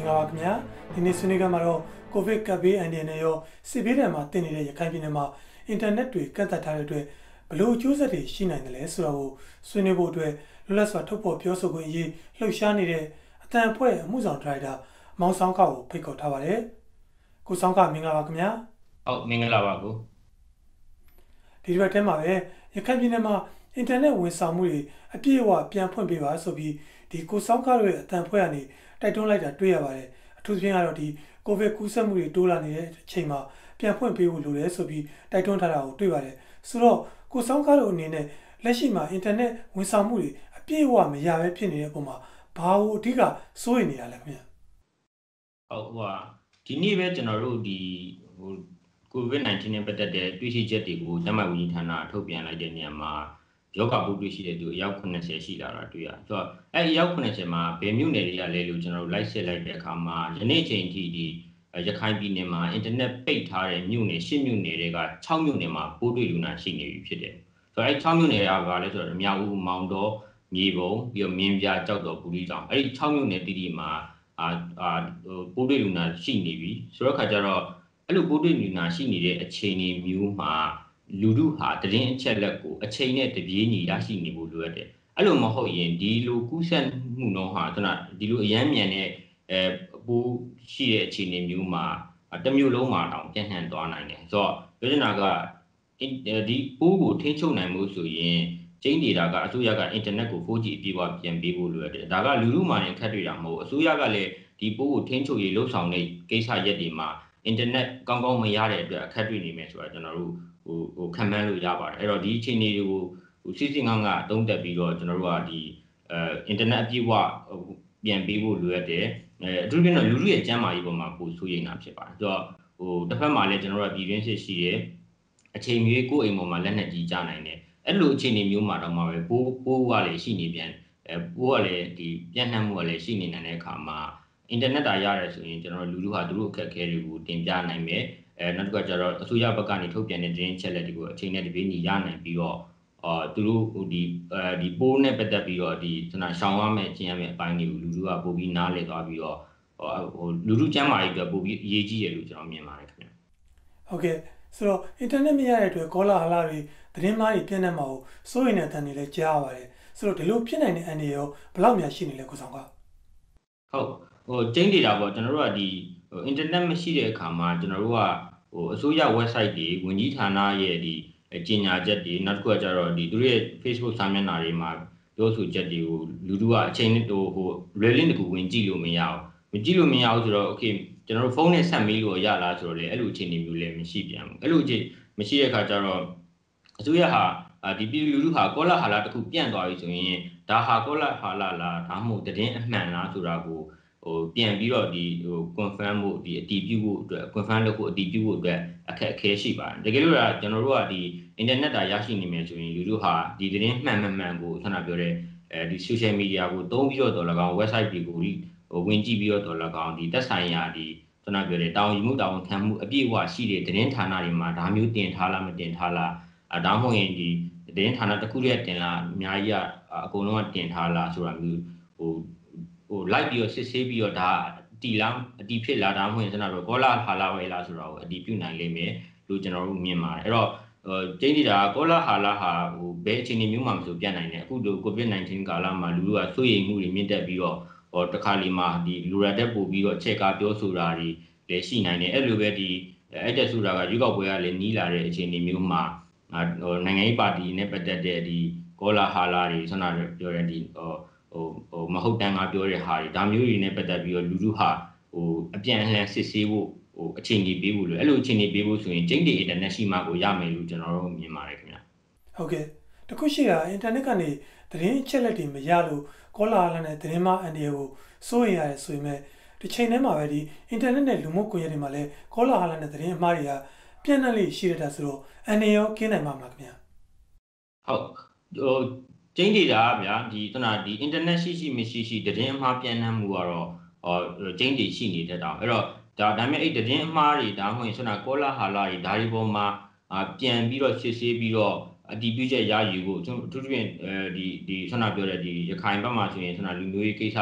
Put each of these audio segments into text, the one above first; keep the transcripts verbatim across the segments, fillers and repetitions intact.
Mingawa Mia, Tinisunigamaro, Kovic Kabi and Yeneo, Sibirama Tinide Kabinema, Internet to Katata to Blue Tuesday, Shina and Lesrao, Sunibo to Lulaswa Topo Pioso Gunji, Lushanide, Atampoe, Muzon Trida, Mount Sankao, Pico Tavare, Kusanka Mingawa Mia? Oh, Mingalawago. Did you attend my way? You cabinema, Internet with Samuri, a Piwa, Pianpon Biva, so be the Kusanka, Tampoani, I don't like that three of it. Two out of the Kove Kusamuri, Dolani, Chema, Pianpon Pivu, so be I don't allow three of it. So, Kusanka Nine, Lashima, Internet with Samuri, a Piwa, Mia, Pinipoma, Pao, Diga, so in the Alamia. Oh, wow. Tinivet and Rudi. COVID nineteen and better day, do she jetty good, Tama Winitana, Tobian, I didn't yama, Yoka Budushi, do Yakuna Shila, do ya. So, at Yakunachema, Bemuneri, a little general like the Kama, the nature in T D, as a kind binema, internet paytar and Muni, Simune, Tamunema, Budu Luna, singing you. So, I Tamune, I letter, Miao, Mondo, Nivo, your Mimia, Jago, Buddhism, I Tamune Didima, Budu Luna, singing you. So, Kajaro. အဲ့လိုပိုးတွေလူနာရှိနေတဲ့အခြေအနေမျိုးမှာလူလူဟာတရင်အချက်လက်ကိုအချိန်နဲ့တပြေးညီရရှိနေဖို့လိုအပ်တယ်အဲ့လိုမဟုတ်ရင်ဒီလိုကူးစက်မှုနှုန်းဟာကျွန်တော်ဒီလိုအရမ်းမြန်တဲ့အဲပိုးရှိတဲ့အချိန်မျိုးမှာတမျိုးလုံးမှာတောင်ပြန့်နှံ့သွားနိုင်တယ်ဆိုတော့ပြောချင်တာကဒီပိုးကိုထိန်းချုပ်နိုင်မှုဆိုရင်ကျင်းတီတာကအစိုးရက Internet ကောင်းကောင်းမရတဲ့အတွက်အခက်တွေ့နေမယ်ဆိုတာကျွန်တော်တို့ဟိုခံမှန်းလို့ရပါတယ်အဲ့တော့ဒီအချိန်လေးတွေကိုစစ်စင်ကောင်းကသုံးသပ်ပြီးတော့ကျွန်တော်တို့ကဒီအင်တာနက်အပြည့်အဝပြန်ပေးဖို့လိုအရတယ်အဓိပ္ပာယ်တော့လူလူရဲ့ကျန်းမာရေးပေါ်မှာပိုဆိုရင်တာဖြစ်ပါတယ်ဆိုတော့ဟိုတစ်ဖက်မှာလည်းကျွန်တော်တို့ကပြည်တွင်းစစ်ရှိတယ်အချိန်မျိုးကိုအိမ်ပေါ်မှာလက်နက်ကြီးကြားနိုင်တယ်အဲ့လိုအချိန်တွေမျိုးမှာတော့မှာပဲပိုးပိုးကလည်းရှိနေပြန်ပိုးကလည်းဒီပြန်နှံ့မှုကလည်းရှိနေနိုင်တဲ့အခါမှာ Internet အရာရဆိုရင်ကျွန်တော်လူလူဟာသူတို့အခက်အခဲတွေကိုတင်ပြနိုင်မယ်နောက်တစ်ခါကျတော့အစိုးရဘက်ကနေထုတ်ပြန်တဲ့သတင်းချက်လက်တွေကိုအချိန်နဲ့တပြေးညီရနိုင်ပြီးတော့သူတို့ဒီပိုးနဲ့ပတ်သက်ပြီးတော့ဒီကျွန်တော်ရှောင်ရမယ့်ကျင်ရမယ့်အပိုင်းတွေကိုလူလူကပို့ပြီးနားလည်သွားပြီးတော့လူလူကျန်းမာရေးအတွက်ပိုးပြီးအရေးကြီးတယ်လို့ကျွန်တော်မြင်ပါတယ်ခင်ဗျာဟုတ်ကဲ့ဆိုတော့ Internet တာပေါ့ကျွန်တော်တို့ကဒီအင်တာနက်မရှိတဲ့အခါမှာကျွန်တော်တို့ကအစိုးရ website တွေဝန်ကြီးဌာနရဲ့ဒီအကြေညာချက်တွေနောက်တစ်ခုကကျတော့ဒီသူတို့ရဲ့ Facebook စာမျက်နှာတွေမှာပြောဆိုချက်တွေကိုလူတို့ကအချိန်နဲ့တူဟိုလွယ်လင်းတကူဝင်ကြည့်လို့မရအောင်မကြည့်လို့မရအောင်ဆိုတော့ okay ကျွန်တော်တို့ phone နဲ့ဆက်မေးလို့ရလားဆိုတော့လေအဲ့လိုအချိန်မျိုးလည်းမရှိပြန်ဘူးအဲ့လိုအချိန်မရှိတဲ့အခါကျတော့အစိုးရဟာဒီလူလူဟာကောလာဟလာတစ်ခုပြန့်သွားပြီဆိုရင်ဒါဟာကောလာဟလာလားဒါမှမဟုတ်တည်င်းအမှန်လားဆိုတာကို ပြန်ပြီးတော့ဒီ confirm ဖို့ဒီအတီးပြုဖို့အတွက် confirm လုပ်ဖို့အတီးပြုဖို့အတွက်အခက်အခဲရှိပါတယ်တကယ်လို့ဒါကျွန်တော်တို့ကဒီ internet တာရရှိနေမယ်ဆိုရင်လူတို့ဟာဒီသတင်းမှန်မှန်မှန်ကိုဆန္ဒပြောတဲ့ဒီ social media ကိုသုံးပြီးတော့တော်လကောင် website တွေကိုဝင်ကြည့်ပြီးတော့တော်လကောင်ဒီသက်ဆိုင်ရာဒီဆန္ဒပြောတဲ့တာဝန်ယူမှုတာဝန်ခံမှုအပြည့်အဝရှိတဲ့သတင်းဌာနတွေမှာဒါမျိုးတင်ထားလားမတင်ထားလားဒါမှမဟုတ်ရင်ဒီသတင်းဌာနတစ်ခုတည်းတင်လားအများကြီးကအကုန်လုံးကတင်ထားလားဆိုတာမျိုး ဟိုလိုက်ပြီးတော့စစ်ဆေးပြီးတော့ဒါတီလမ်းအတီဖြစ်လာတာမှမဟုတ်ရင်ကျွန်တော်တို့ကောလာဟာလာပဲလားဆိုတော့အတီးပြုနိုင်လိမ့်မယ်လို့ကျွန်တော်တို့မြင်ပါတယ်အဲ့တော့ကျင်းတီတာကောလာဟာလာဟာဟိုဘယ်အချိန်မျိုးမှမဆိုပြတ်နိုင်တဲ့အခု ဟိုမဟုတ်တန်ကပြောတဲ့ဟာတွေဒါမျိုးတွေနဲ့ပတ်သက်ပြီးတော့လူလူဟာဟိုအပြန်အလှန်စစ်ဆေးဖို့ဟိုအချိန်ကြီးပေးဖို့လိုအဲ့လိုအချိန်ကြီးပေးဖို့ဆိုရင်ကျင်းတီအင်တာနက်ကနေသတင်းအချက်လက်တွေမရလို့ကောလာဟလာနဲ့သတင်းမအန်တီကိုစိုးရင်ရတယ်ဆိုရင်တချိုင်ထဲမှာပဲဒီအင်တာနက်နဲ့လူမှုကွန်ရက်တွေမှာလဲကောလာဟလာနဲ့သတင်းမှားတွေကပြန့်နှံ့လေးရှိရတာဆိုတော့အန်တီရောကင်းနိုင်မှာမလားခင်ဗျာဟုတ် ကျင်းတီတာဗျာဒီခုနဒီအင်တာနက်ရှိရှိမရှိရှိသတင်းမှားပြန်နှံ့မှုကတော့ကျင်းတီရှိနေတာတောင်အဲ့တော့ဒါဒါပေမဲ့အဲ့သတင်းမှားတွေဒါမှမဟုတ်ရင်ခုနကောလာဟလာတွေဒါတွေပေါ်မှာပြန်ပြီးတော့စစ်ဆေးပြီးတော့အတီးပြုချက်ရယူဖို့သူတို့တွင်ဒီဒီခုနပြောတဲ့ဒီရခိုင်ဘက်မှာဆိုရင်ခုနလူမျိုးရေးကိစ္စ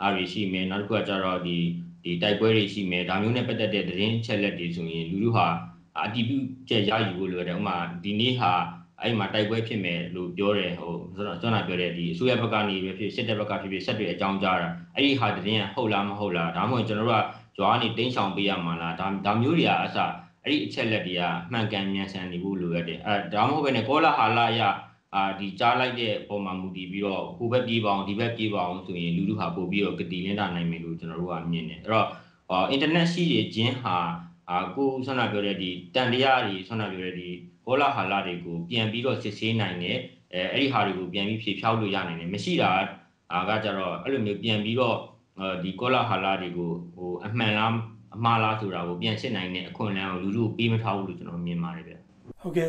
အားတွေရှိမယ်နောက်တစ်ခုကကျတော့ဒီ ဒီ the type regime, Ramuna better the rain challenges in Luha, Adibu Jayu, Rama, Diniha, I might type web me, Lujore, or Zona Beredi, Suyabakani, if you set up a coffee, set a jam jar, I had the Holam Hola, Ramo General, Joani Tension Biamana, Damuria Asa, I tell Ladia, Mancanias and Ulu at Ramo Venecola Halaya. 啊！你家来的宝马目的比咯，湖北地方、湖北地方，所以路路下坡比咯，各地人家那面路在那路下面呢。咯，哦 ，internet 世界真下啊！古上那边来的，当地呀的上那边来的，好啦好啦的古，偏比咯些些难呢。诶，哎，下的古偏比些漂流样呢，没事啦。啊，噶只咯，哎，没偏比咯，呃，的好啦好啦的古，哦，阿曼拉马拉土啦，古偏些难呢，可能路路比没差路在那面嘛那边。OK。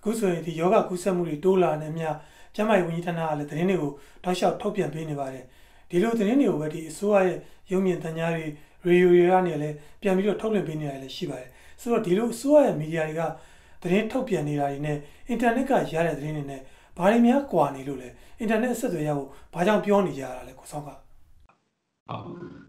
Good so the yoga Kusamuri Dola Nemia, Jamai Winitana, Letrinigo, Tasha Topian Pinivare. The Lotrinio, where the Suai, Yomi Tanyari, Ryurianele, Piamilo Topian Pinale Shiva. So the Suai Mediaga, the Topian Irene, Interneca Yara Drinine, Parimia Quanilule, Internet Satoyao, Pajam Pioni Yara Kusanga.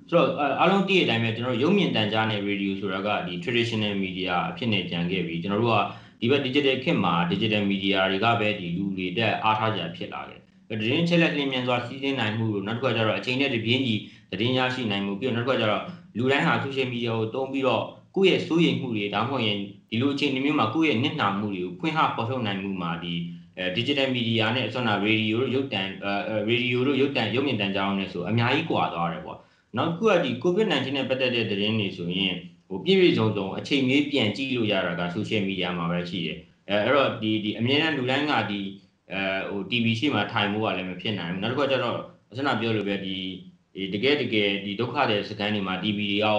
So along the dimensional Yomi Tanjani reduce the traditional media, Pinet Yangavi, General. ဒီဘက် digital ခေတ်မှာ digital media တွေကပဲဒီလူတွေတက်အားထားကြဖြစ်လာတယ်။သတင်းချက်လက်လျှင်မြန်စွာစီးဆင်းနိုင်မှုလို့နောက်တစ်ခါကျတော့အချိန်နဲ့တပြေးညီသတင်းရရှိနိုင်မှုပြီးတော့နောက်တစ်ခါကျတော့လူတိုင်းဟာ social media ကိုသုံးပြီးတော့ကိုယ့်ရဲ့စိုးရိမ်မှုတွေဒါမှမဟုတ်ရင်ဒီလိုအချိန်မျိုးမှာကိုယ့်ရဲ့နစ်နာမှုတွေကိုဖွင့်ဟပေါ်ထုတ်နိုင်မှုမှာဒီ digital media နဲ့အစွမ်းနာ radio တို့ရုပ်တံ radio တို့ရုပ်တံရုပ်မြင်သံကြားအောင်လဲဆိုအများကြီးကွာသွားတယ်ပေါ့။နောက်တစ်ခုကဒီ COVID nineteen နဲ့ပတ်သက်တဲ့သတင်းတွေဆိုရင် ကိုပြည့်ပြည့်စုံစုံအချိန်မီးပြန်ကြည့်လို့ရတာက social media မှာပဲရှိတယ်။အဲအဲ့တော့ဒီဒီအမြဲတမ်းလူတိုင်းကဒီ တီဗီ ရှိမှထိုင်ဖို့ကလည်းမဖြစ်နိုင်ဘူး။နောက်တစ်ခါကျတော့အစနပြောလို့ပဲဒီတကယ်တကယ်ဒီဒုက္ခတဲ့စကန်တွေမှာ တီဗီ တွေရော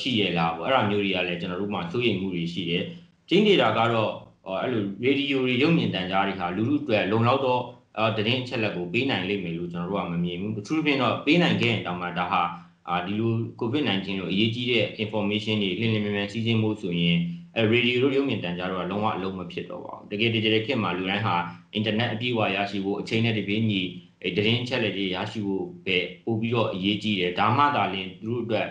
ရှိရလားပေါ့။အဲ့ဒါမျိုးတွေကလည်းကျွန်တော်တို့မှစိုးရိမ်မှုတွေရှိတယ်။ကျင်းနေတာကတော့အဲ့လို radio တွေရုပ်မြင်သံကြားတွေဟာလူလူအတွက်လုံလောက်တော့သတင်းအချက်အလက်ကိုပေးနိုင်လိမ့်မယ်လို့ကျွန်တော်တို့ကမမြင်ဘူး။အထူးဖြင့်တော့ပေးနိုင်ခဲ့ရင်တောင်မှဒါဟာ Adilu COVID nineteen ကိုအရေးကြီးတဲ့ information တွေလင်းလင်းမြန်မြန်စီးခြင်းမို့ဆိုရင် radio တို့ရုပ်မြင်တန်ကြားတော့လုံးဝလုံးမဖြစ်တော့ပါဘူး။တကယ်တကယ်ခေတ်မှာလူတိုင်းဟာ internet အပြည့်အဝရရှိဖို့အချိန်နဲ့တပြေးညီသတင်းချက်လက်တွေရရှိဖို့ပဲပို့ပြီးတော့အရေးကြီးတယ်။ဒါမှသာလျှင်သူတို့အတွက်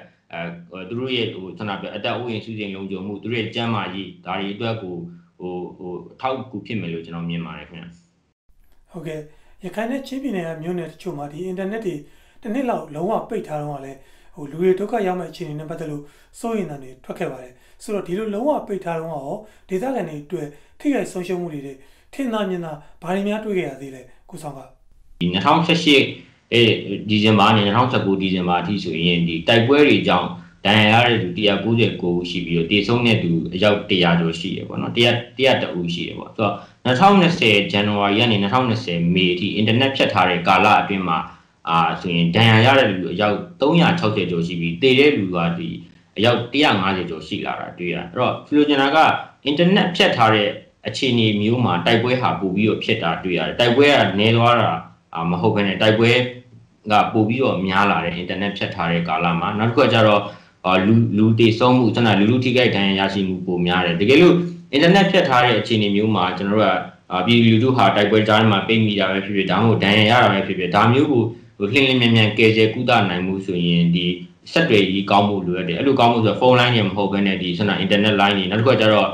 သူတို့ရဲ့ဟိုကျွန်တော်ပြောအသက်အိုးရင်စူးစိမ်လုံးကြုံမှုသူတို့ရဲ့ကျန်းမာရေးဒါတွေအတွက်ကိုဟိုထောက်ကူဖြစ်မယ်လို့ကျွန်တော်မြင်ပါတယ်ခင်ဗျာ။ Okay ရခိုင်နဲ့ချင်းပြည်နယ်ကမြို့နယ်တချို့မှာဒီအင်တာနက်တွေတနစ်လောက်လုံးဝပိတ်ထားတော့ကလေဟိုလူတွေဒုက္ခရောက်မဲ့အခြေအနေနဲ့ပတ်သက်လို့စိုးရိမ်တာတွေထွက်ခဲ့ပါတယ်ဆိုတော့ဒီလိုလုံးဝပိတ်ထားတော့ဟောဒေသခံတွေအတွက်ထိခိုက်ဆုံးရှုံးမှုတွေတွေထင်သာမြင်သာဗာရီများတွေ့ခဲ့ရသေးလဲကိုဆောင်ကဒီ၂၀၂၀ ဒီဇန်နဝါရီကနေ၂၀၂၀ မေထိအင်တာနက်ဖြတ်ထားတဲ့ကာလအတွင်းမှာ အာဆိုရင်တန်ရရတဲ့လူအယောက်သုံးရာ၆၀ကျော်ရှိပြီ။တည်တဲ့လူကဒီအယောက်တစ်ရာငါးဆယ်ကျော်ရှိလာတာတွေ့ရတယ်။အဲ့တော့ဒီလိုကျွန်တော်က ဟိုလင်းလင်းမြန်မြန်ကဲကျဲကူးတာနိုင်မှုဆိုရင်ဒီဆက်တွေကြီးကောင်းမှုလိုရတယ်။အဲ့လိုကောင်းမှုဆိုတော့ phone line တွေမဟုတ်ဘဲနဲ့ဒီဆန္ဒ internet line တွေနောက်တစ်ခါကျတော့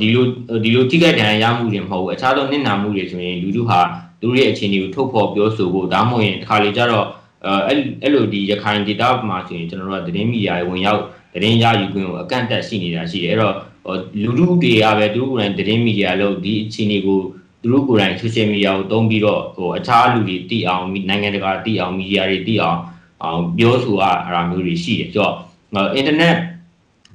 ဒီလိုဒီလိုထိခိုက်ဒဏ်ရာရမှုတွေမဟုတ်ဘူးအခြားသောနစ်နာမှုတွေဆိုရင်လူလူဟာသူတို့ရဲ့အခြေအနေကိုထုတ်ဖော်ပြောဆိုဖို့ဒါမှမဟုတ်ရင်တစ်ခါလေကျတော့အဲ့လိုဒီရခိုင် data မှာဆိုရင်ကျွန်တော်တို့ကသတင်းမီဒီယာတွေဝင်ရောက်သတင်းရယူခွင့်ကိုအကန့်အသတ်ရှိနေတာရှိတယ်။အဲ့တော့လူလူတွေကပဲသူတို့ကိုယ်တိုင်သတင်းမီဒီယာလို့ဒီအခြေအနေကို သူတို့ကိုယ်တိုင် social media ကိုသုံးပြီးတော့ဟိုအခြားလူတွေသိအောင် နိုင်ငံတကာသိအောင် media တွေသိအောင်ပြောဆိုတာအရာမျိုးတွေရှိတယ်ဆိုတော့ internet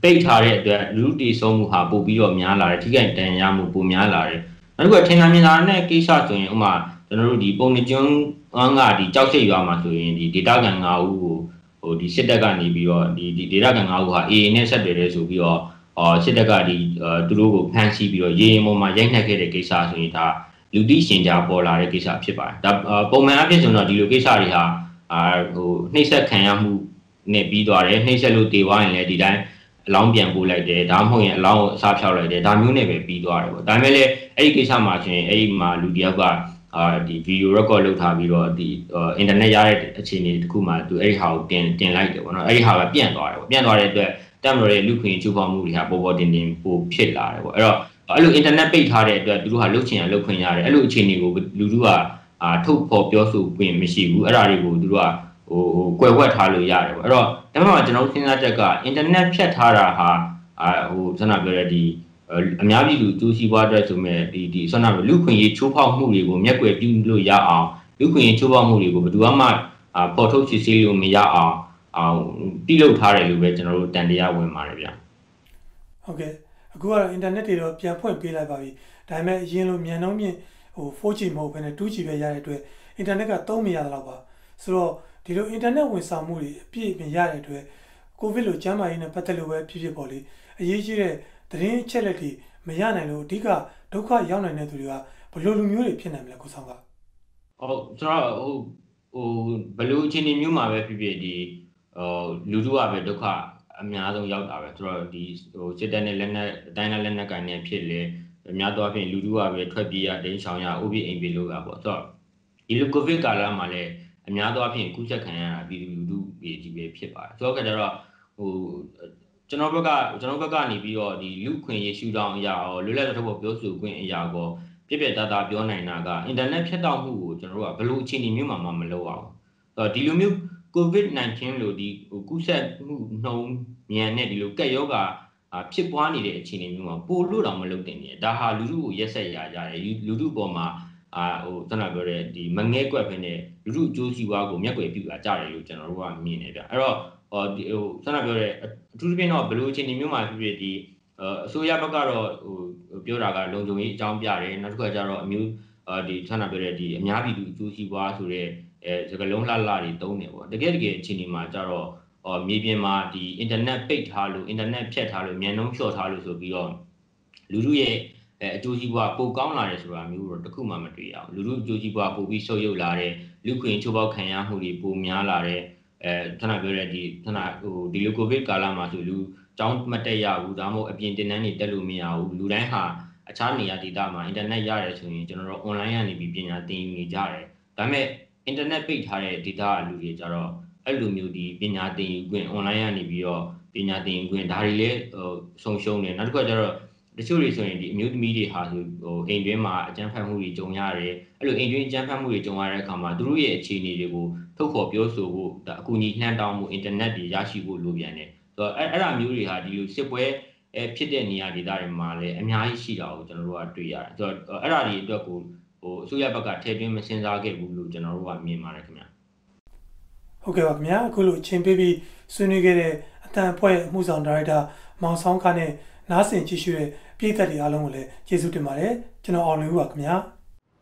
ပိတ်ထားတဲ့အတွက်လူတွေဆုံးမှုဟာပို့ပြီးတော့များလာတယ်ထိခိုက်ဒဏ်ရာမှုပိုများလာတယ်နောက်တစ်ခုကထင်သာမြင်သာနဲ့ကိစ္စဆိုရင်ဥပမာကျွန်တော်တို့ဒီပုံနှကျွန်းကဒီကြောက်စိတ်ရွာမှာဆိုရင်ဒီ data ကငါးဦးကိုဟိုဒီ စစ်တပ် ကနေပြီးတော့ဒီ data ကငါးဦးဟာ အေအေ နဲ့ဆက်သွယ်တယ်ဆိုပြီးတော့ စစ်တပ်ကဒီသူတို့ကိုဖမ်းဆီးပြီးတော့ရေရင်ပေါ်မှာရိုက်နှက်ခဲ့တဲ့ကိစ္စဆိုရင်ဒါလူသိရှင်ကြားပေါ်လာတဲ့ကိစ္စဖြစ်ပါတယ်။ဒါပုံမှန်အဖြစ်ဆိုတော့ဒီလိုကိစ္စတွေဟာဟိုနှိပ်စက်ခံရမှုနဲ့ပြီးသွားတယ်။နှိပ်စက်လို့တေသွားရင်လည်းဒီတိုင်းအလောင်းပြန်ပို့လိုက်တယ်။ဒါမှမဟုတ်ရင်အလောင်းအစားဖြောက်လိုက်တယ်။ဒါမျိုးနဲ့ပဲပြီးသွားတယ်ပေါ့။ဒါပေမဲ့လည်းအဲ့ဒီကိစ္စမှာဆိုရင်အဲ့ဒီမှာလူတစ်ယောက်က啊啲 video record 錄下邊咯，啲誒 internet 也係前年酷嘛，都誒後變變嚟嘅，我諗誒後係變多嘅，變多嘅對，但係我哋錄片做翻冇理下，波波點點波撇啦嘅，係咯，誒錄 internet 俾他嘅對，都錄下錄前啊錄片啊嘅，錄前年我錄咗啊啊偷拍表述片咪試過，誒啲我錄啊哦怪怪他錄下嘅，係咯，但係我哋諗先啦，即係 internet 撇他啦嚇。 啊，我上那边的，呃，人家比如就是话在什么的的，上那边六块钱吃泡馍的，我们也可以比如也啊，六块钱吃泡馍的，我们就嘛啊，泡头去吃了我们也啊啊，比如他嘞，就为在那路单的也会买那边。OK， 古话 internet 的咯，偏方便来吧喂，但系咩，因为闽南面哦，福建毛边的土鸡边也来对 ，internet 个多面也来吧，所以，这个 internet 为啥么的，比边也来对，古为了讲嘛，伊呢不得了喂，比比包哩。 ये चीज़े तरीन चले थी मैं याने लो ठीका तो क्या याने ने तुरिया बलून म्यूरे पिन है मेरा कुछ संगा ओ तो ओ ओ बलून चीनी म्यूम आवे पीपे दी ओ लूडू आवे तो क्या मैं यहाँ तो याद आवे तो दी ओ चेतने लेने दायना लेने का ने पिले मैं यहाँ तो आपने लूडू आवे तो बिया दें शामिया ओ भी एम बिलो आवे तो इल्ल कोफे काला माले मैं यहाँ तो आपने कुछ कहना चुनाव का चुनाव का नहीं भी और दी लोग कोई ये शुद्धांग या और लोग लाता वो बिल्कुल शुद्ध कोई या को जब ताता बिल्कुल नहीं ना का इंटरनेट पे ताऊ हो चुनाव का बिल्कुल चीनी मिल मामा मिल रहा हो तो दिलों में कोविड नाइनटीन लो दी कुछ नौ याने दिलों का योगा आप सिर्फ वाणी ले चीनी मिल मामा पूर्व राम लोग देंगे दाहा लुडू ये सही आ जाए लुडू बोमा आ ओ चुनाव के दी मंगे को अपने लुडू जोशी वागो मैं को भी बाजा ले लो चुनाव का मीने जा अरे 哦，就像那个，就是变到比如今年明嘛，就是的，呃，所以也不讲了，呃，比如那个龙舟一张表嘞，那这个叫做没有，呃，就像那个的，人家比如就是话说嘞，呃，这个龙拉拉的多呢，哇，这个这个今年嘛叫做，哦，那边嘛的 internet 被他了 ，internet 骗他了，面容骗他了，所以哦，例如耶，呃，就是话不讲啦的是吧？没有，这个嘛没对呀，例如就是话不会少有啦的，如果你吃饱看呀，或者不面啦的。 eh thana bela di thana ho di covid kala ma so lu chaung mat tat ya hu da mo a pyin tin nan ni tat lu ma ya hu lu dai ha acha ne ya data ma internet ya de so yin chano ro online ya ni bi pya tin ni ja de da mae internet pait tha de data lu ye ja ro ai lu myu di pya tin yu kwin online ya ni bi yo pya tin yu kwin da ri le song shong ne naw twa ja ro တချို့တွေဆိုရင်ဒီအမျိုးသမီးတွေဟာဆိုဟိုအိမ်တွင်းမှာအကြမ်းဖက်မှုတွေကြုံရတယ်အဲ့လိုအိမ်တွင်းအကြမ်းဖက်မှုတွေကြုံရတဲ့အခါကျတော့ဒီ internet ရရှိဖို့လိုပြန်တယ်ဆိုတော့အဲ့အရာတွေအတွက်ကိုဟိုအစိုးရဘက်ကထည့်သွင်းမစင်စားခဲ့ဘူးလို့ကျွန်တော်တို့ကမြင်ပါတယ်ခင်ဗျဟုတ်ကဲ့ပါခင်ဗျာအခုလိုချင်းပေးပြီးဆွေးနွေးခဲ့တဲ့အတန်အဖွဲ့မှုဆောင်ဒါရိုက်တာမောင်ဆောင်ခါနဲ့နားဆင်ကြည့်ရှုတဲ့ပြည်သက်တွေအားလုံးကိုလည်းကျေးဇူးတင်ပါတယ်ကျွန်တော်အောင်လွင်ဦးပါခင်ဗျာ